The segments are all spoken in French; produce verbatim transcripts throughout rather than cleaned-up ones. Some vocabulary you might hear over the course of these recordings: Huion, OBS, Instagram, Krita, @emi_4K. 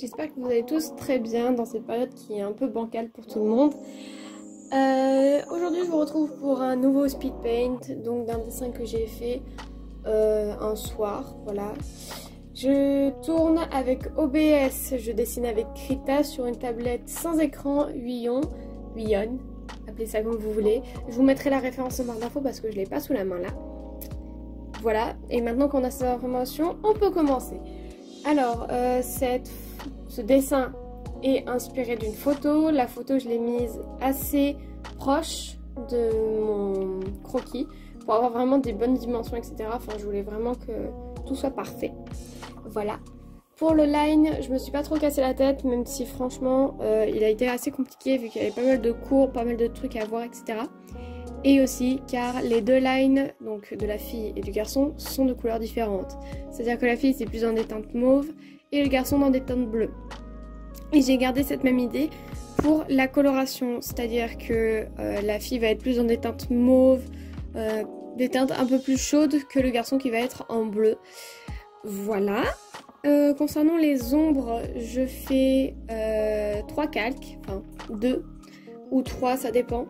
J'espère que vous allez tous très bien dans cette période qui est un peu bancale pour tout le monde. Euh, Aujourd'hui je vous retrouve pour un nouveau speed paint, donc d'un dessin que j'ai fait euh, un soir, voilà. Je tourne avec O B S, je dessine avec Krita sur une tablette sans écran, Huion, Huion, appelez ça comme vous voulez. Je vous mettrai la référence en barre d'infos parce que je ne l'ai pas sous la main là. Voilà, et maintenant qu'on a ces informations, on peut commencer. Alors, euh, cette, ce dessin est inspiré d'une photo. La photo, je l'ai mise assez proche de mon croquis pour avoir vraiment des bonnes dimensions, et cetera. Enfin, je voulais vraiment que tout soit parfait. Voilà. Pour le line, je me suis pas trop cassé la tête, même si franchement, euh, il a été assez compliqué vu qu'il y avait pas mal de cours, pas mal de trucs à voir, et cetera. Et aussi car les deux lines, donc de la fille et du garçon, sont de couleurs différentes. C'est-à-dire que la fille c'est plus dans des teintes mauves et le garçon dans des teintes bleues. Et j'ai gardé cette même idée pour la coloration, c'est-à-dire que euh, la fille va être plus dans des teintes mauves, euh, des teintes un peu plus chaudes que le garçon qui va être en bleu. Voilà. Euh, concernant les ombres, je fais euh, trois calques, enfin deux ou trois, ça dépend.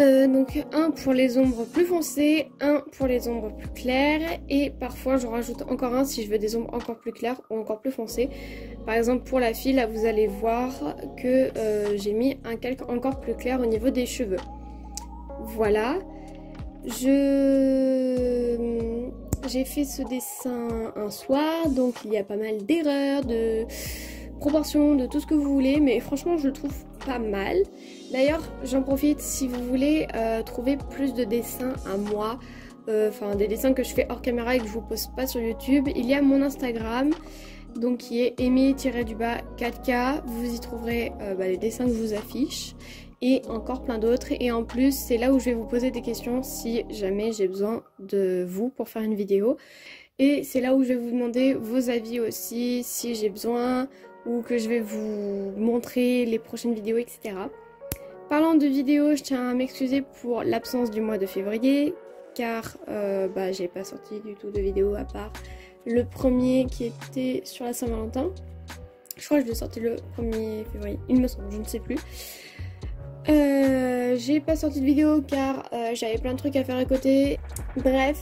Euh, donc un pour les ombres plus foncées, un pour les ombres plus claires, et parfois je rajoute encore un si je veux des ombres encore plus claires ou encore plus foncées. Par exemple pour la fille, là vous allez voir que euh, j'ai mis un calque encore plus clair au niveau des cheveux. Voilà, je j'ai fait ce dessin un soir, donc il y a pas mal d'erreurs, de proportions, de tout ce que vous voulez, mais franchement je le trouve pas mal. D'ailleurs j'en profite si vous voulez euh, trouver plus de dessins à moi, enfin euh, des dessins que je fais hors caméra et que je vous poste pas sur YouTube, il y a mon Instagram donc qui est emi quatre k, vous y trouverez euh, bah, les dessins que je vous affiche et encore plein d'autres, et en plus c'est là où je vais vous poser des questions si jamais j'ai besoin de vous pour faire une vidéo, et c'est là où je vais vous demander vos avis aussi si j'ai besoin, ou que je vais vous montrer les prochaines vidéos, et cetera. Parlant de vidéos, je tiens à m'excuser pour l'absence du mois de février, car euh, bah, j'ai pas sorti du tout de vidéo à part le premier qui était sur la Saint-Valentin. Je crois que je l'ai sorti le premier février, il me semble, je ne sais plus. Euh, j'ai pas sorti de vidéo car euh, j'avais plein de trucs à faire à côté. Bref,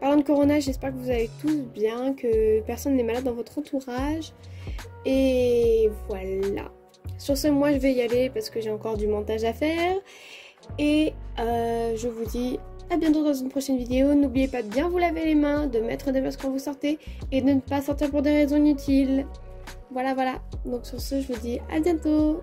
parlant de corona, j'espère que vous allez tous bien, que personne n'est malade dans votre entourage. Et voilà. Sur ce, moi je vais y aller parce que j'ai encore du montage à faire. Et euh, je vous dis à bientôt dans une prochaine vidéo. N'oubliez pas de bien vous laver les mains, de mettre des masques quand vous sortez et de ne pas sortir pour des raisons inutiles. Voilà, voilà. Donc sur ce, je vous dis à bientôt.